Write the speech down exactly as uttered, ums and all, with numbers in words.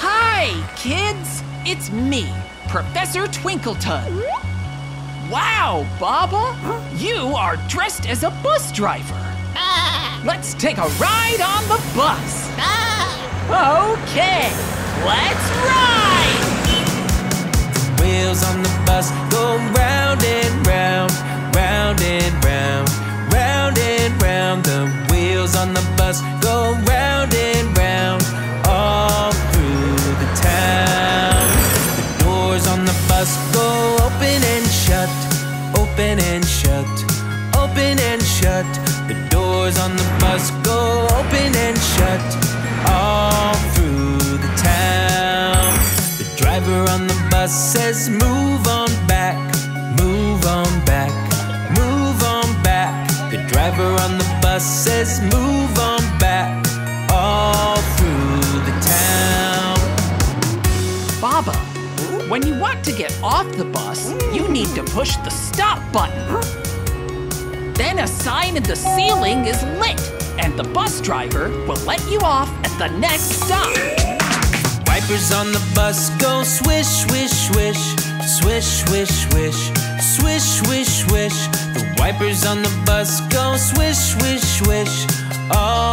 Hi, kids! It's me, Professor Twinkleton. Wow, Baba! You are dressed as a bus driver. Let's take a ride on the bus. Okay, let's ride! Wheels on the bus go round and round, round and round, round and round. The wheels on the bus go round and round, all through the town. The doors on the bus go open and shut, open and shut, open and shut. The doors on the bus go open and shut, all through the town. The driver on the bus says, move on back, move on back, move on back. The driver on the bus says, move on back, all through the town. Baba, when you want to get off the bus, you need to push the stop button. Then a sign in the ceiling is lit, and the bus driver will let you off at the next stop. Wipers on the bus go swish, swish, swish, swish, swish, swish, swish, swish, swish. The wipers on the bus go swish, swish, swish, oh.